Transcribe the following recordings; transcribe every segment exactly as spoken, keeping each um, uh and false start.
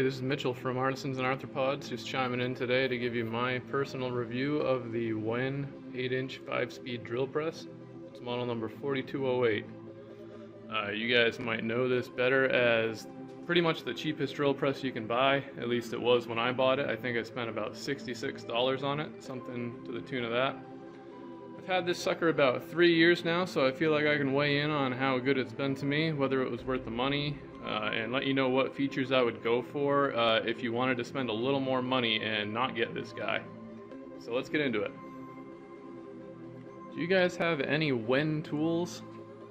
Hey, this is Mitchell from Artisans and Arthropods, just chiming in today to give you my personal review of the W E N eight inch five speed drill press. It's model number forty-two oh eight. Uh, you guys might know this better as pretty much the cheapest drill press you can buy, at least it was when I bought it. I think I spent about sixty-six dollars on it, something to the tune of that. I've had this sucker about three years now, so I feel like I can weigh in on how good it's been to me, whether it was worth the money, Uh, and let you know what features I would go for uh, if you wanted to spend a little more money and not get this guy. So let's get into it. Do you guys have any W E N tools?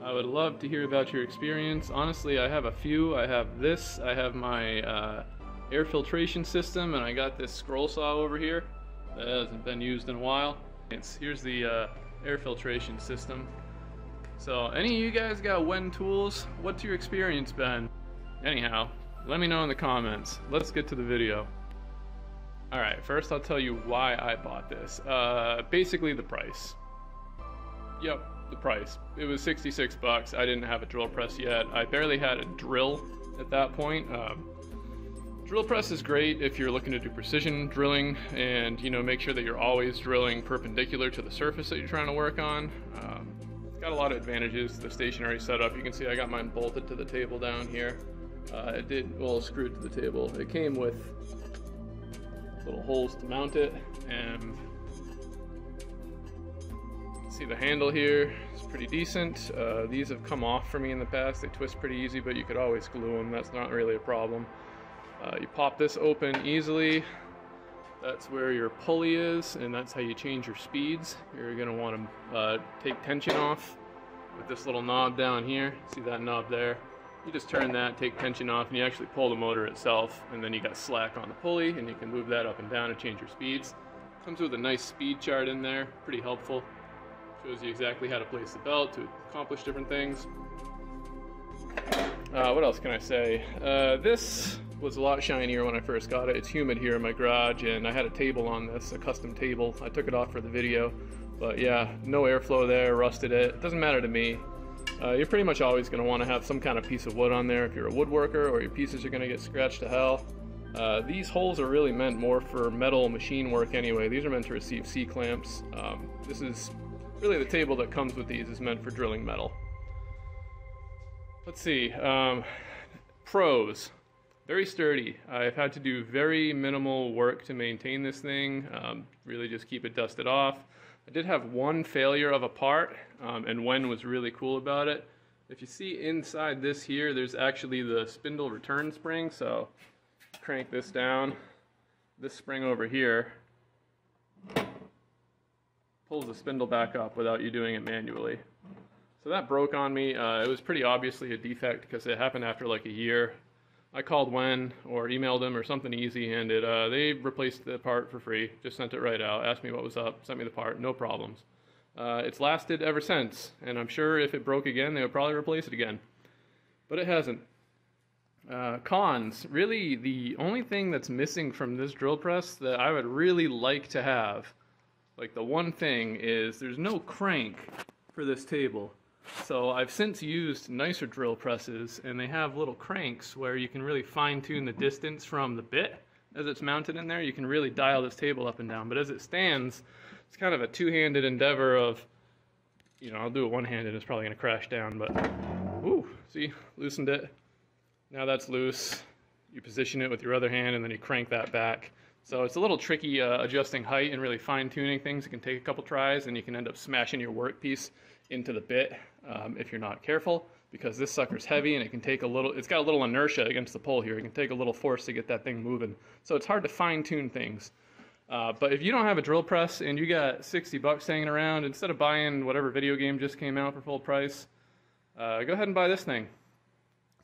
I would love to hear about your experience. Honestly, I have a few. I have this, I have my uh, air filtration system, and I got this scroll saw over here that hasn't been used in a while. It's, here's the uh, air filtration system. So any of you guys got W E N tools? What's your experience been? Anyhow, let me know in the comments. Let's get to the video. Alright, first I'll tell you why I bought this. Uh, basically the price. Yep, the price. It was sixty-six bucks. I didn't have a drill press yet. I barely had a drill at that point. Um, drill press is great if you're looking to do precision drilling and, you know, make sure that you're always drilling perpendicular to the surface that you're trying to work on. Um, it's got a lot of advantages to the stationary setup. You can see I got mine bolted to the table down here. Uh, it did, well, screwed to the table. It came with little holes to mount it, and see the handle here is pretty decent. Uh, these have come off for me in the past. They twist pretty easy, but you could always glue them. That's not really a problem. Uh, you pop this open easily. That's where your pulley is, and that's how you change your speeds. You're gonna want to uh, take tension off with this little knob down here. See that knob there? You just turn that, take tension off, and you actually pull the motor itself, and then you got slack on the pulley, and you can move that up and down and change your speeds. Comes with a nice speed chart in there, pretty helpful. Shows you exactly how to place the belt to accomplish different things. Uh, what else can I say? Uh, this was a lot shinier when I first got it. It's humid here in my garage, and I had a table on this, a custom table. I took it off for the video, but yeah, no airflow there, rusted it. It doesn't matter to me. Uh, you're pretty much always going to want to have some kind of piece of wood on there if you're a woodworker, or your pieces are going to get scratched to hell. Uh, these holes are really meant more for metal machine work anyway. These are meant to receive C-clamps. Um, this is really the table that comes with these is meant for drilling metal. Let's see. Um, pros. Very sturdy. I've had to do very minimal work to maintain this thing. Um, really just keep it dusted off. I did have one failure of a part, um, and W E N was really cool about it. If you see inside this here, there's actually the spindle return spring, so crank this down. This spring over here pulls the spindle back up without you doing it manually. So that broke on me. Uh, it was pretty obviously a defect because it happened after like a year. I called W E N or emailed them or something easy, and it, uh, they replaced the part for free, just sent it right out, asked me what was up, sent me the part, no problems. Uh, it's lasted ever since, and I'm sure if it broke again, they would probably replace it again. But it hasn't. Uh, cons. Really, the only thing that's missing from this drill press that I would really like to have, like the one thing, is there's no crank for this table. So I've since used nicer drill presses, and they have little cranks where you can really fine-tune the distance from the bit as it's mounted in there. You can really dial this table up and down, but as it stands, it's kind of a two-handed endeavor of, you know, I'll do it one-handed, it's probably going to crash down, but, ooh, see, loosened it. Now that's loose. You position it with your other hand, and then you crank that back. So it's a little tricky uh, adjusting height and really fine-tuning things. It can take a couple tries, and you can end up smashing your workpiece into the bit um, if you're not careful, because this sucker's heavy and it can take a little, it's got a little inertia against the pole here. It can take a little force to get that thing moving. So it's hard to fine-tune things. Uh, but if you don't have a drill press and you got sixty bucks hanging around, instead of buying whatever video game just came out for full price, uh, go ahead and buy this thing.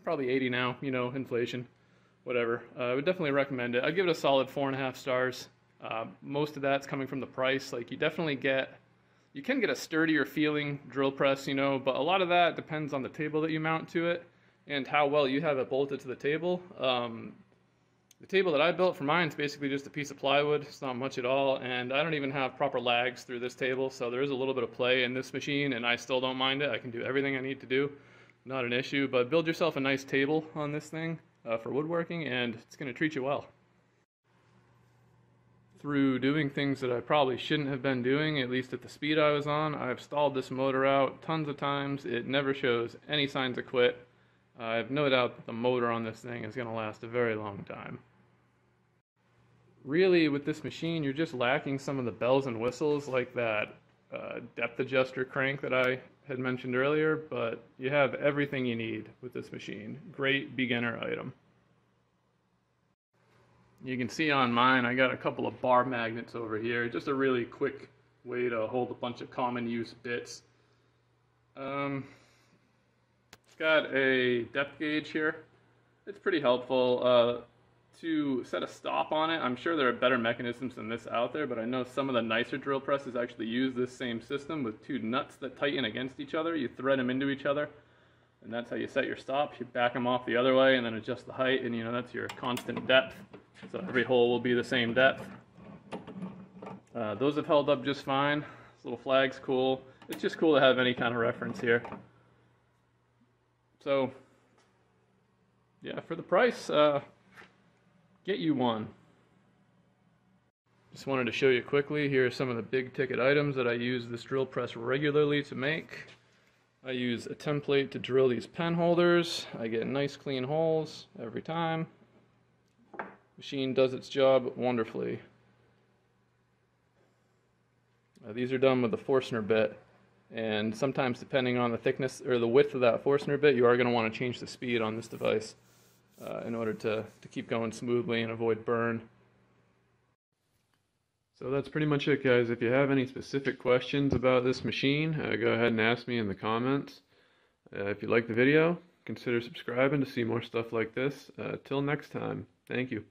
Probably eighty now, you know, inflation, whatever. Uh, I would definitely recommend it. I'd give it a solid four and a half stars. Uh, most of that's coming from the price. Like, you definitely get, you can get a sturdier feeling drill press, you know, but a lot of that depends on the table that you mount to it and how well you have it bolted to the table. Um, the table that I built for mine is basically just a piece of plywood. It's not much at all, and I don't even have proper lags through this table, so there is a little bit of play in this machine, and I still don't mind it. I can do everything I need to do. Not an issue, but build yourself a nice table on this thing. uh, for woodworking, and it's going to treat you well. Through doing things that I probably shouldn't have been doing, at least at the speed I was on, I've stalled this motor out tons of times. It never shows any signs of quit. Uh, I have no doubt that the motor on this thing is going to last a very long time. Really, with this machine, you're just lacking some of the bells and whistles like that uh, depth adjuster crank that I had mentioned earlier, but you have everything you need with this machine. Great beginner item. You can see on mine, I got a couple of bar magnets over here. Just a really quick way to hold a bunch of common use bits. Um, it's got a depth gauge here. It's pretty helpful. Uh, to set a stop on it, I'm sure there are better mechanisms than this out there, but I know some of the nicer drill presses actually use this same system with two nuts that tighten against each other. You thread them into each other, and that's how you set your stops. You back them off the other way and then adjust the height, and you know, that's your constant depth. So every hole will be the same depth. Uh, those have held up just fine. This little flag's cool. It's just cool to have any kind of reference here. So, yeah, for the price, uh, get you one. Just wanted to show you quickly, here are some of the big ticket items that I use this drill press regularly to make. I use a template to drill these pen holders. I get nice clean holes every time. Machine does its job wonderfully. Uh, these are done with the Forstner bit, and sometimes depending on the thickness or the width of that Forstner bit, you are going to want to change the speed on this device uh, in order to, to keep going smoothly and avoid burn. So that's pretty much it, guys. If you have any specific questions about this machine, uh, go ahead and ask me in the comments. Uh, if you like the video, consider subscribing to see more stuff like this. Uh, till next time, thank you.